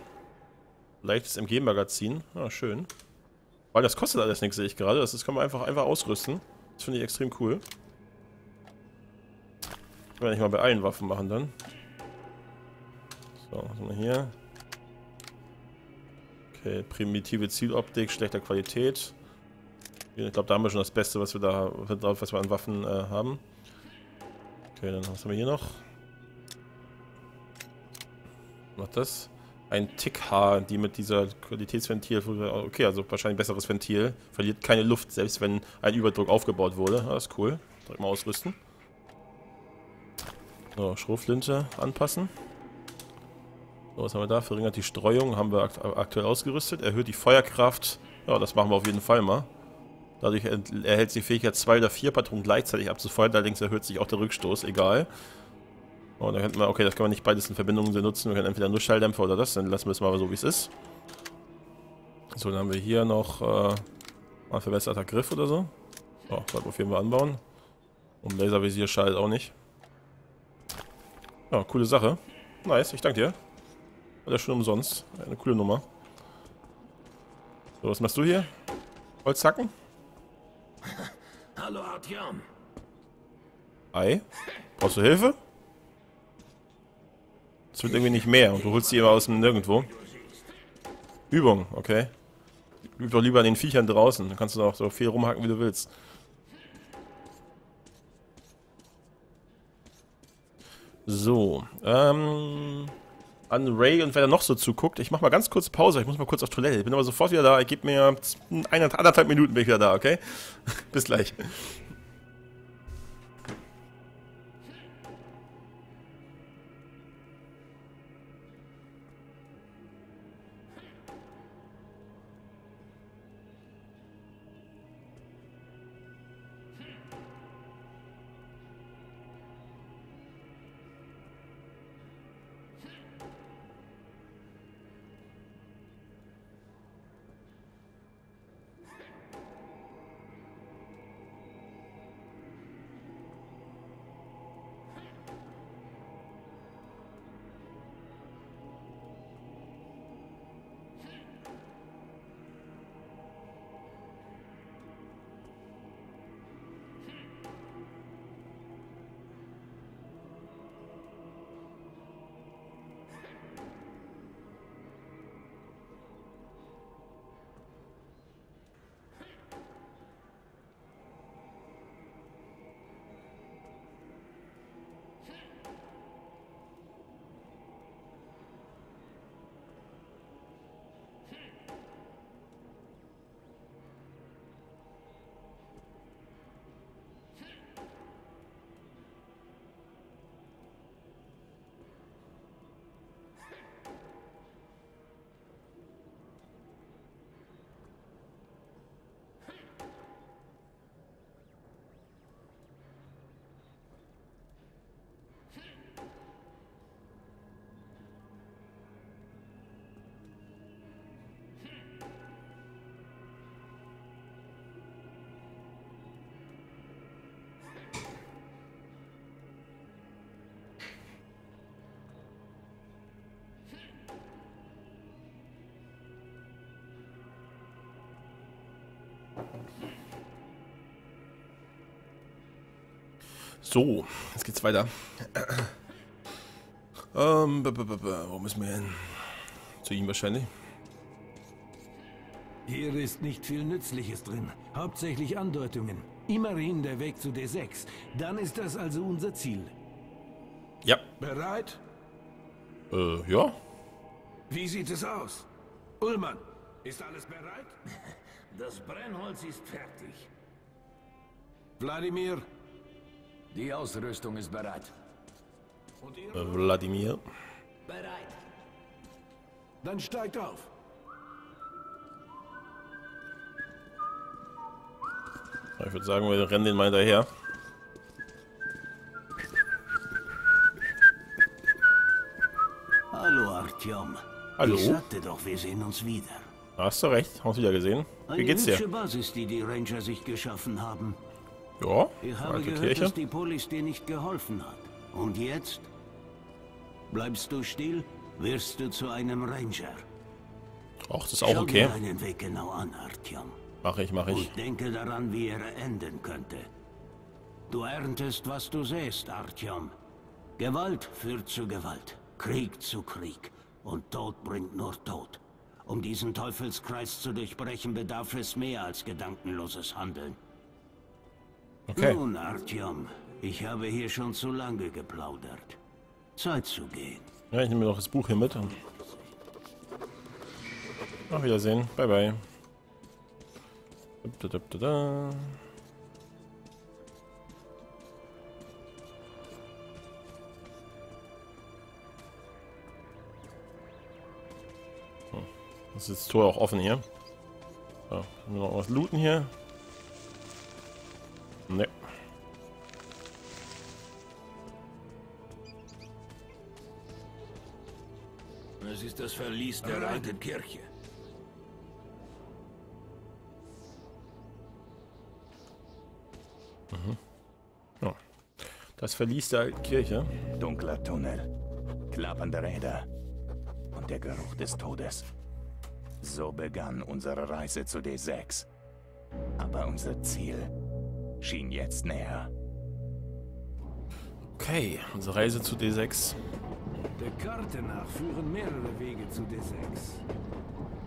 Leichtes MG-Magazin. Ja, schön. Weil das kostet alles nichts, sehe ich gerade. Das können wir einfach ausrüsten. Das finde ich extrem cool. Das können wir nicht mal bei allen Waffen machen dann. So, was haben wir hier? Okay, primitive Zieloptik, schlechter Qualität. Ich glaube, da haben wir schon das Beste, was wir da was wir an Waffen haben. Okay, dann was haben wir hier noch? Was ist das? Ein Tickhaar, die mit dieser Qualitätsventil... Okay, also wahrscheinlich ein besseres Ventil. Verliert keine Luft, selbst wenn ein Überdruck aufgebaut wurde. Ja, das ist cool. Direkt mal ausrüsten. So, Schrotflinte anpassen. So, was haben wir da? Verringert die Streuung, haben wir aktuell ausgerüstet. Erhöht die Feuerkraft. Ja, das machen wir auf jeden Fall mal. Dadurch erhält die Fähigkeit, 2 oder 4 Patronen gleichzeitig abzufeuern. Allerdings erhöht sich auch der Rückstoß, egal. Oh, dann könnten wir, okay, das können wir nicht beides in Verbindung nutzen. Wir können entweder nur Schalldämpfer oder das, dann lassen wir es mal so, wie es ist. So, dann haben wir hier noch ein verbesserter Griff oder so. Oh, bleibt auf jeden Fall anbauen. Und Laservisier schadet auch nicht. Ja, coole Sache. Nice, ich danke dir. War ja schon umsonst. Eine coole Nummer. So, was machst du hier? Holzhacken? Hallo, Artyom. Ei? Brauchst du Hilfe? Es wird irgendwie nicht mehr und du holst die immer aus dem Nirgendwo. Übung, okay. Üb doch lieber an den Viechern draußen, dann kannst du auch so viel rumhacken, wie du willst. So, an Ray und wer da noch so zuguckt, ich mach mal ganz kurz Pause, ich muss mal kurz auf Toilette, ich bin aber sofort wieder da, ich gebe mir 1,5 Minuten, bin ich wieder da, okay? Bis gleich. So, jetzt geht's weiter. Wo müssen wir hin? Zu ihm wahrscheinlich. Hier ist nicht viel Nützliches drin. Hauptsächlich Andeutungen. Immerhin der Weg zu D6. Dann ist das also unser Ziel. Ja. Bereit? Ja. Wie sieht es aus? Ullmann, ist alles bereit? Das Brennholz ist fertig. Wladimir. Die Ausrüstung ist bereit. Und ihr? Wladimir. Bereit. Dann steigt auf. Ich würde sagen, wir rennen den mal hinterher. Hallo, Artyom. Hallo. Ich sagte doch, wir sehen uns wieder. Da hast du recht, haben wir wieder gesehen. Wie geht's dir? Eine hübsche Basis, die die Ranger sich geschaffen haben. Ja, ich habe gehört, dass die Polis dir nicht geholfen hat. Und jetzt? Bleibst du still, wirst du zu einem Ranger. Ach, das ist auch okay. Schau dir deinen Weg genau an, Artyom. Mach ich. Und denke daran, wie er enden könnte. Du erntest, was du säst, Artyom. Gewalt führt zu Gewalt, Krieg zu Krieg. Und Tod bringt nur Tod. Um diesen Teufelskreis zu durchbrechen, bedarf es mehr als gedankenloses Handeln. Okay. Nun, Artyom, ich habe hier schon zu lange geplaudert. Zeit zu gehen. Ja, ich nehme mir doch das Buch hier mit. Auf Wiedersehen. Bye, bye. Das ist das Tor auch offen hier. So, können wir noch was looten hier? Ne. Das ist das Verlies der alten Kirche. Mhm. Ja. Das Verlies der alten Kirche. Dunkler Tunnel, klappernde Räder und der Geruch des Todes. So begann unsere Reise zu D6. Aber unser Ziel schien jetzt näher. Okay, unsere Reise zu D6. Der Karte nach führen mehrere Wege zu D6.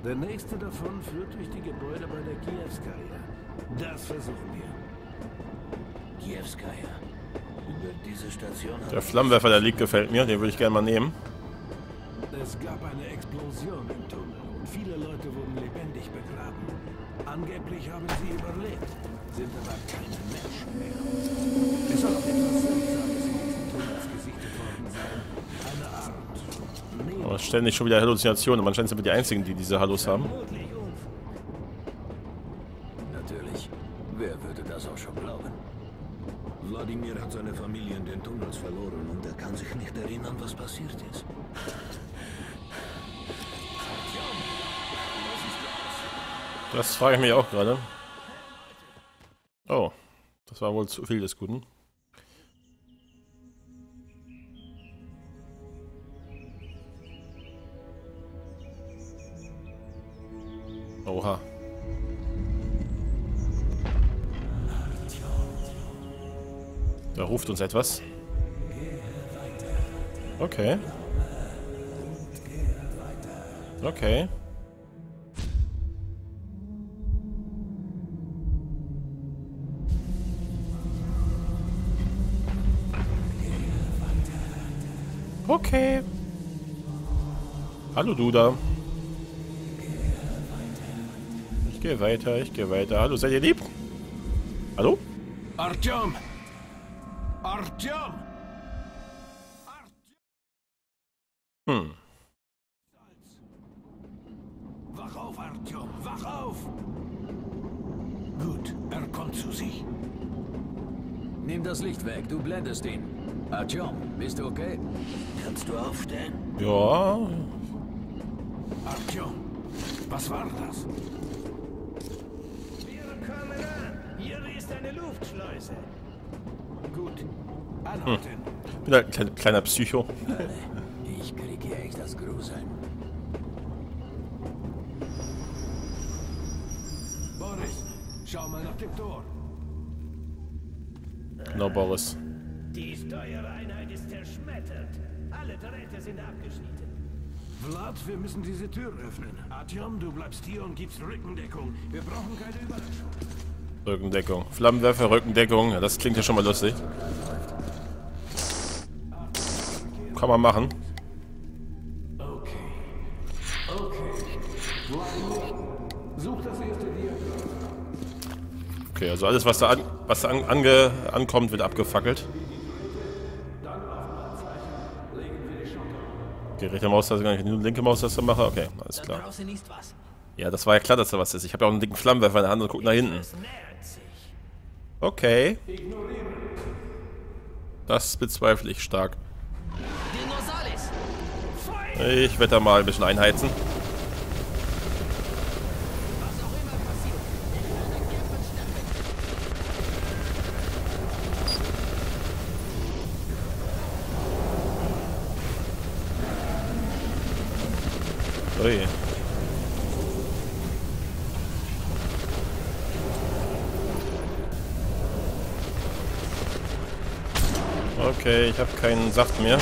Der nächste davon führt durch die Gebäude bei der Kievskaja. Das versuchen wir. Kievskaja. Über diese Station. Der Flammenwerfer, der liegt, gefällt mir. Den würde ich gerne mal nehmen. Es gab eine Explosion im Tunnel. Viele Leute wurden lebendig begraben. Angeblich haben sie überlebt, sind aber keine Menschen mehr. Es soll auch etwas Seltsames in diesem Tunnel gesichtet worden sein. Eine Art. Aber ständig schon wieder Halluzinationen. Man scheint sind die einzigen, die diese Hallus haben. Natürlich. Wer würde das auch schon glauben? Wladimir hat seine Familie in den Tunnels verloren und er kann sich nicht erinnern, was passiert ist. Das frage ich mich auch gerade. Oh, das war wohl zu viel des Guten. Oha. Da ruft uns etwas. Okay. Okay. Okay. Hallo, du da. Ich gehe weiter. Hallo, seid ihr lieb? Hallo? Artyom! Wach auf, Artyom, wach auf! Gut, er kommt zu sich. Nimm das Licht weg, du blendest ihn. Artyom, bist du okay? Kannst du aufstehen? Ja. Artyom, was war das? Wir kommen an. Hier ist eine Luftschleuse. Gut. Anhalten. Bin halt ein kleiner Psycho. Ich krieg hier echt das Gruseln. Boris, schau mal nach dem Tor. Genau, Boris. Die Steuereinheit ist zerschmettert. Alle Drähte sind abgeschnitten. Vlad, wir müssen diese Tür öffnen. Artyom, du bleibst hier und gibst Rückendeckung. Wir brauchen keine Überraschung. Rückendeckung. Flammenwerfer, Rückendeckung. Ja, das klingt ja schon mal lustig. Kann man machen. Okay. Such das erste Diagramm. Okay, also alles, was da, ankommt, wird abgefackelt. Okay, rechte Maustaste, gar nicht nur linke Maustaste mache. Okay, alles klar. Ja, das war ja klar, dass da was ist. Ich habe ja auch einen dicken Flammenwerfer in der Hand und guck nach hinten. Okay. Das bezweifle ich stark. Ich werde da mal ein bisschen einheizen. Ui. Okay, ich habe keinen Saft mehr.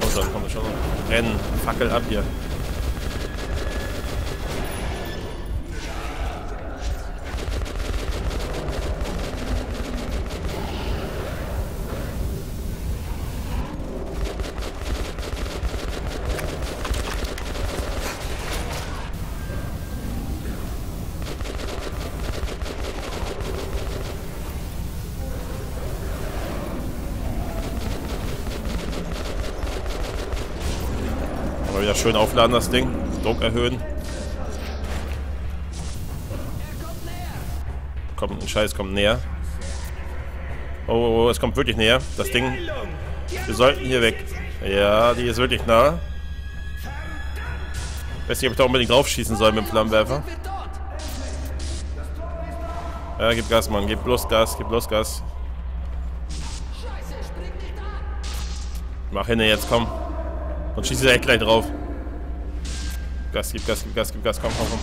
Oh, dann kommt schon. Rennen, Fackel ab hier. Wieder schön aufladen das Ding, Druck erhöhen. Kommt ein Scheiß, kommt näher. Oh, es kommt wirklich näher. Das Ding. Wir sollten hier weg. Ja, die ist wirklich nah. Ich weiß nicht, ob ich da unbedingt drauf schießen soll mit dem Flammenwerfer. Ja, gib Gas, Mann. Gib bloß Gas, gib bloß Gas. Mach hin, jetzt komm. Und schießt direkt gleich drauf. Gas, gib Gas, gib Gas, gib Gas, komm, komm, komm.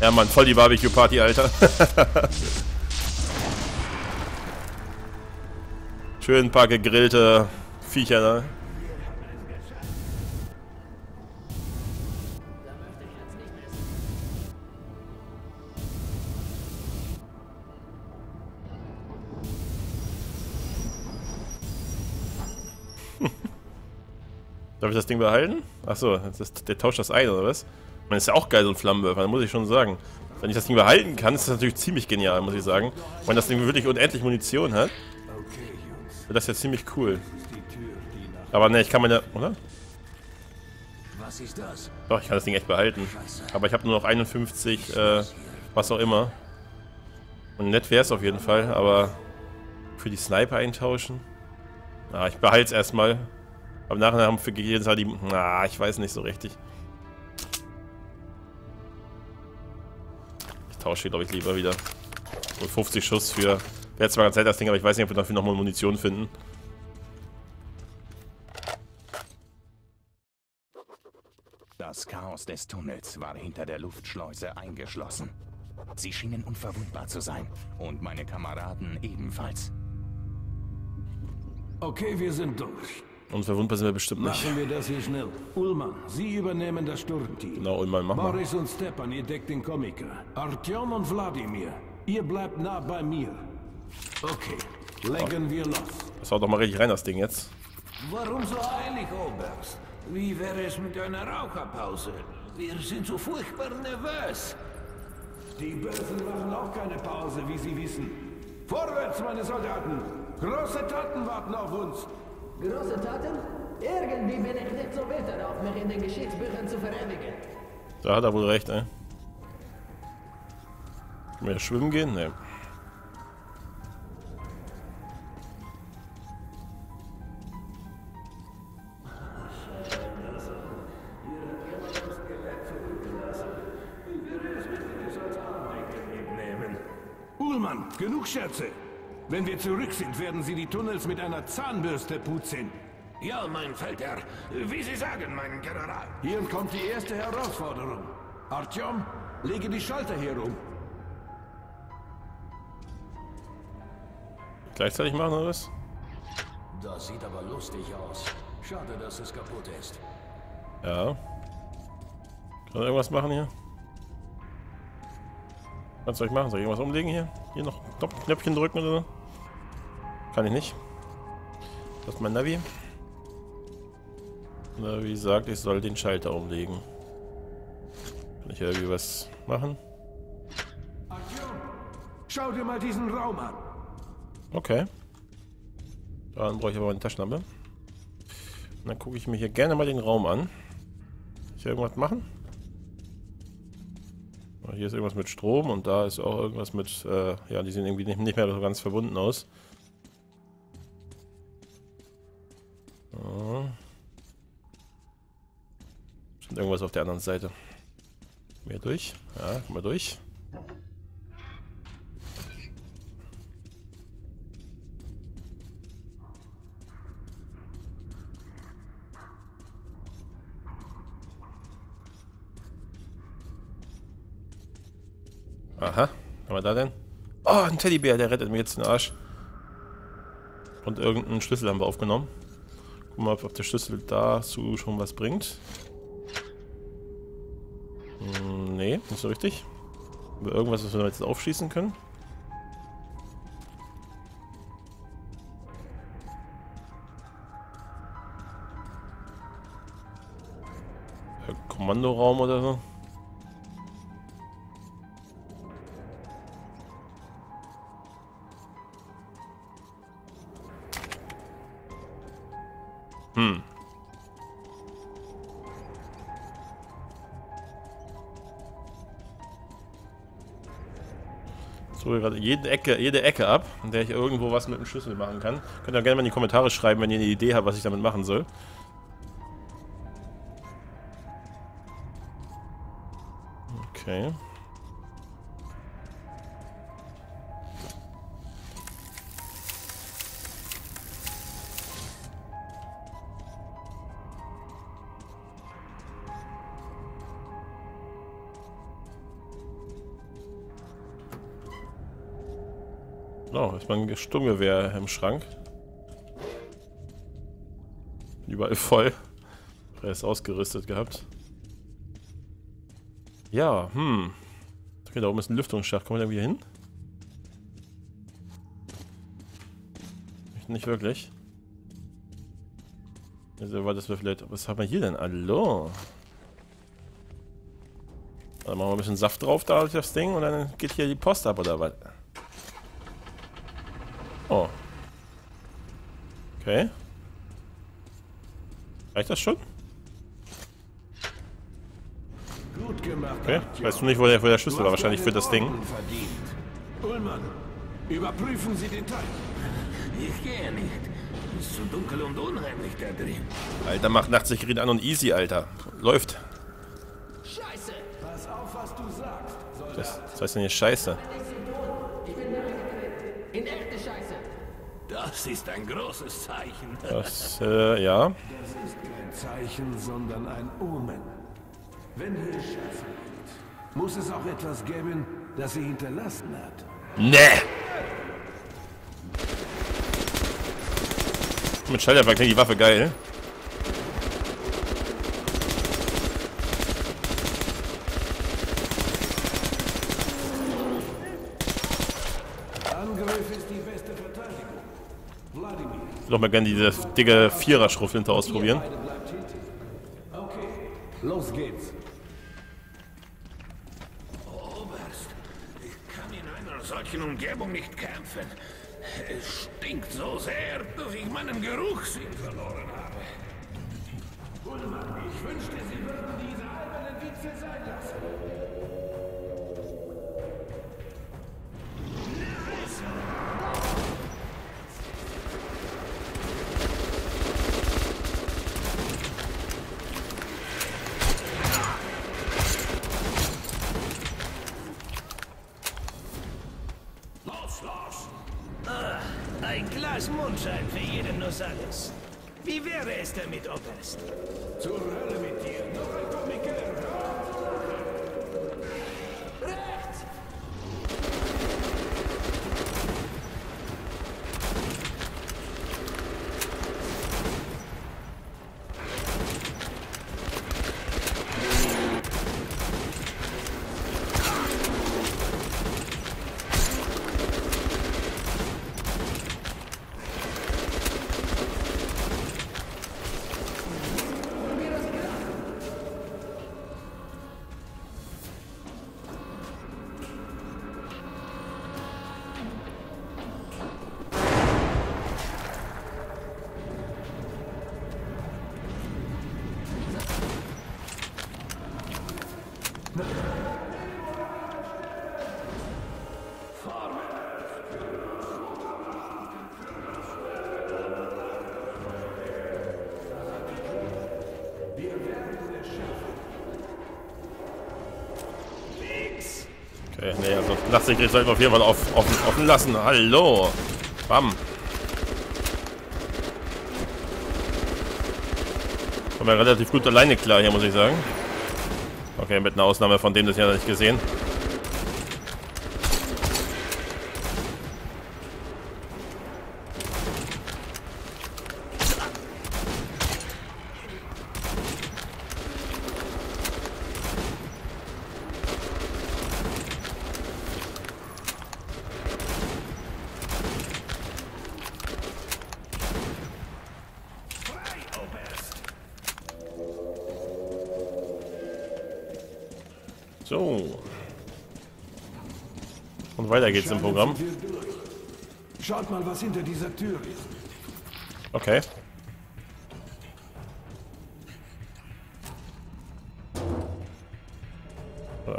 Ja, Mann, voll die Barbecue-Party, Alter. Schön ein paar gegrillte Viecher da. Ne? Darf ich das Ding behalten? Achso, der tauscht das ein, oder was? Man ist ja auch geil, so ein Flammenwerfer, muss ich schon sagen. Wenn ich das Ding behalten kann, ist das natürlich ziemlich genial, muss ich sagen. Wenn das Ding wirklich unendlich Munition hat, wird das ja ziemlich cool. Aber ne, ich kann meine... Oder? Doch, ich kann das Ding echt behalten. Aber ich habe nur noch 51, was auch immer. Und nett wäre es auf jeden Fall, aber... Für die Sniper eintauschen? Na, ich behalte es erstmal. Aber nachher haben wir jedes Mal die... Na, ich weiß nicht so richtig. Ich tausche die, glaube ich, lieber wieder. So 50 Schuss für... Wäre zwar ganz nett, das Ding, aber ich weiß nicht, ob wir dafür nochmal Munition finden. Das Chaos des Tunnels war hinter der Luftschleuse eingeschlossen. Sie schienen unverwundbar zu sein. Und meine Kameraden ebenfalls. Okay, wir sind durch. Unverwundbar sind wir bestimmt nicht. Machen wir das hier schnell. Ullmann, Sie übernehmen das Sturmteam. Genau, Ullmann, mach mal. Boris und Stepan, ihr deckt den Komiker. Artyom und Wladimir, ihr bleibt nah bei mir. Okay, legen wir los. Das haut doch mal richtig rein, das Ding jetzt. Warum so eilig, Oberst? Wie wäre es mit einer Raucherpause? Wir sind so furchtbar nervös. Die Bösen machen auch keine Pause, wie Sie wissen. Vorwärts, meine Soldaten! Große Taten warten auf uns! Große Taten? Irgendwie bin ich nicht so besser auf, mich in den Geschichtsbüchern zu verewigen. Da hat er wohl recht, ne? Können wir schwimmen gehen? Ne. Ullmann, genug Scherze! Wenn wir zurück sind, werden Sie die Tunnels mit einer Zahnbürste putzen. Ja, mein Feldherr. Wie Sie sagen, mein General. Hier kommt die erste Herausforderung. Artyom, lege die Schalter herum. Gleichzeitig machen wir was? Das sieht aber lustig aus. Schade, dass es kaputt ist. Ja. Kann ich irgendwas machen hier? Was soll ich machen? Soll ich irgendwas umlegen hier? Hier noch Knöpfchen drücken oder so? Kann ich nicht. Das ist mein Navi. Navi sagt, ich soll den Schalter umlegen. Kann ich irgendwie was machen? Schau dir mal diesen Raum an. Okay. Dann brauche ich aber eine Taschenlampe. Und dann gucke ich mir hier gerne mal den Raum an. Kann ich hier irgendwas machen? Hier ist irgendwas mit Strom und da ist auch irgendwas mit, ja, die sehen irgendwie nicht mehr so ganz verbunden aus. Oh. Bestimmt irgendwas auf der anderen Seite. Mehr durch? Ja, komm mal durch. Aha, was war da denn? Oh, ein Teddybär, der rettet mir jetzt den Arsch. Und irgendeinen Schlüssel haben wir aufgenommen. Gucken wir mal, ob der Schlüssel dazu schon was bringt. Nee, nicht so richtig. Irgendwas, was wir jetzt aufschießen können. Der Kommandoraum oder so. So, gerade jede Ecke ab, in der ich irgendwo was mit dem Schlüssel machen kann. Könnt ihr gerne mal in die Kommentare schreiben, wenn ihr eine Idee habt, was ich damit machen soll. Okay. Oh, ich meine, ein Sturmgewehr im Schrank. Überall voll. Er ist ausgerüstet gehabt. Ja, Okay, da oben ist ein Lüftungsschacht. Kommen wir da wieder hin? Nicht wirklich. Also war das vielleicht. Was haben wir hier denn? Hallo? Dann machen wir ein bisschen Saft drauf da auf das Ding und dann geht hier die Post ab oder was? Oh. Okay. Reicht das schon? Gut gemacht. Okay. Weißt du nicht, wo der Schlüssel war? Wahrscheinlich für das Ding. Ullmann, überprüfen Sie den Teich. Ich gehe nicht. Es ist zu dunkel und unheimlich da drin. Alter, macht Nachtsicherheit an und easy, Alter. Läuft. Scheiße. Pass auf, was du sagst. Was heißt denn hier Scheiße? In echte Scheiße. Das ist ein großes Zeichen. Das, ja. Das ist kein Zeichen, sondern ein Omen. Wenn hier Scheiße liegt, muss es auch etwas geben, das sie hinterlassen hat. Nee! Mit Schalterwerk klingt die Waffe geil. Noch mal gerne diese dicke Vierer-Schrotflinte ausprobieren. Okay, los geht's. Oberst, ich kann in einer solchen Umgebung nicht kämpfen. Es stinkt so sehr, dass ich meinen Geruchssinn verloren habe. Ullmann, ich wünschte, Sie würden diese albernen Witze sein lassen. Ein Glas Mondschein für jeden Nosalis. Wie wäre es damit, Oberst? Zur Hölle mit dir, noch ein Komiker! Rechts! Nee, also Nachtsicherheit sollten wir auf jeden Fall offen lassen. Hallo! Bam! Kommen wir relativ gut alleine klar hier, muss ich sagen. Okay, mit einer Ausnahme von dem, das hier noch nicht gesehen. So. Und weiter geht's im Programm. Schaut mal, was hinter dieser Tür ist. Okay.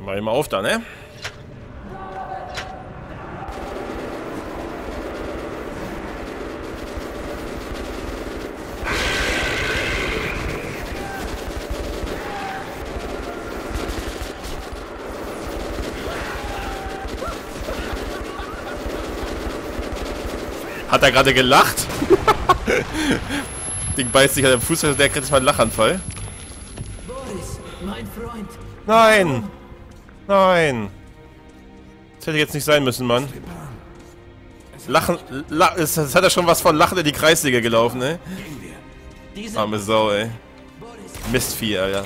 Mal immer auf da, ne? Hat er gerade gelacht? Ding beißt sich an den Fuß, der kriegt jetzt mal einen Lachanfall. Boris, mein Freund. Nein! Nein! Das hätte jetzt nicht sein müssen, Mann. Lachen. Es hat ja schon was von Lachen in die Kreisliga gelaufen, ey. Arme Sau, ey. Mistvieh, Alter.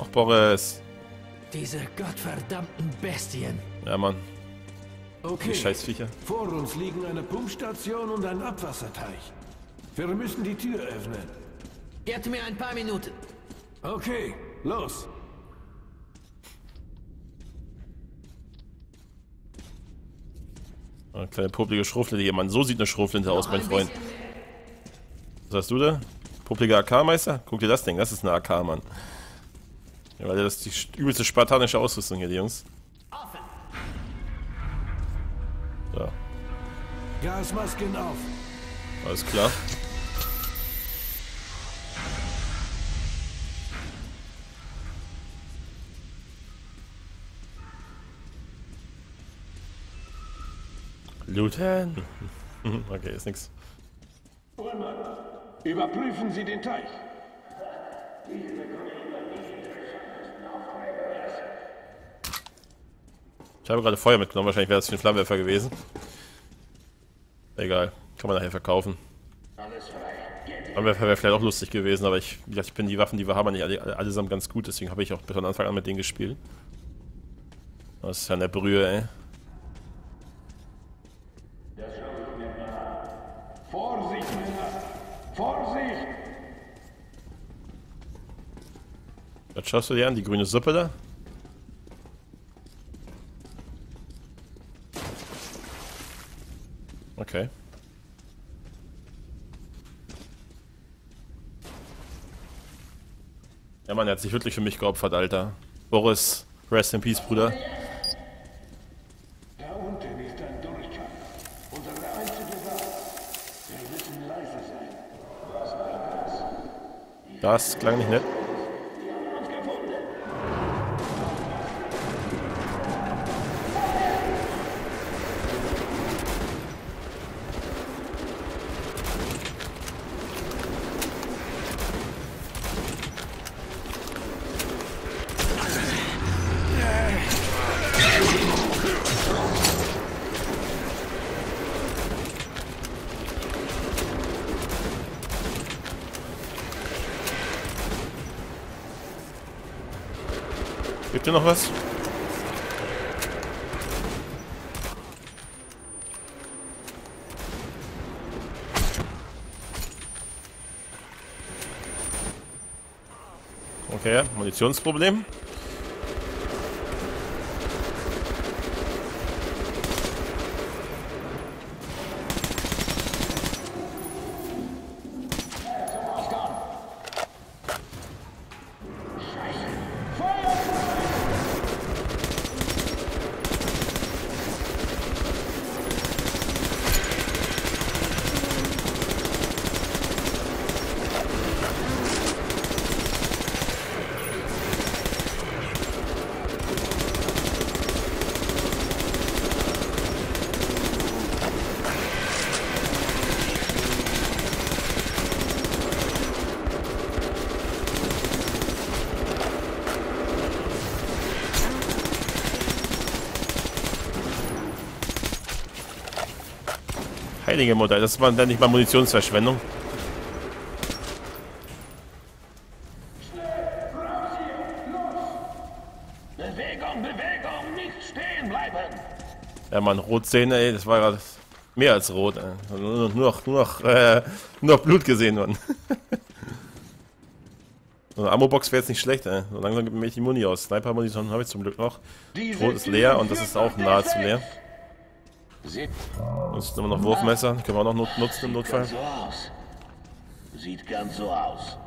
Ach, Boris. Diese gottverdammten Bestien. Ja, Mann. Okay. Die Scheißviecher. Vor uns liegen eine Pumpstation und ein Abwasserteich. Wir müssen die Tür öffnen. Gebt mir ein paar Minuten. Okay, los. Eine kleine publige Schrotflinte hier, Mann. So sieht eine Schrotflinte aus, mein Freund. Was hast du da? Publiger AK-Meister? Guck dir das Ding, das ist eine AK, Mann. Ja, weil das ist die übelste spartanische Ausrüstung hier, die Jungs. So. Gasmasken auf. Alles klar. Looten. Okay, ist nix. Überprüfen Sie den Teich. Ich habe gerade Feuer mitgenommen, wahrscheinlich wäre das für den Flammenwerfer gewesen. Egal, kann man nachher verkaufen. Flammenwerfer wäre vielleicht auch lustig gewesen, aber ich bin die Waffen, die wir haben, nicht allesamt ganz gut, deswegen habe ich auch von Anfang an mit denen gespielt. Das ist ja eine Brühe, ey. Vorsicht, Männer! Vorsicht! Was schaust du dir an? Die grüne Suppe da? Okay. Ja, Mann, er hat sich wirklich für mich geopfert, Alter. Boris, rest in peace, Bruder. Das klang nicht nett. Gibt ihr noch was? Okay, Munitionsproblem. Heilige Mutter, das war dann nicht mal Munitionsverschwendung. Bewegung, Bewegung, nicht stehen bleiben! Ja, Mann, Rotzähne, ey, das war gerade mehr als rot, ey. Nur noch Blut gesehen worden. So eine Ammo-Box wäre jetzt nicht schlecht, ey. So langsam gibt mir die Muni aus. Sniper-Munition habe ich zum Glück noch. Tod ist leer und das ist auch nahezu leer. Uns ist immer noch Wurfmesser. Können wir auch noch nutzen im Notfall. Sieht ganz so aus.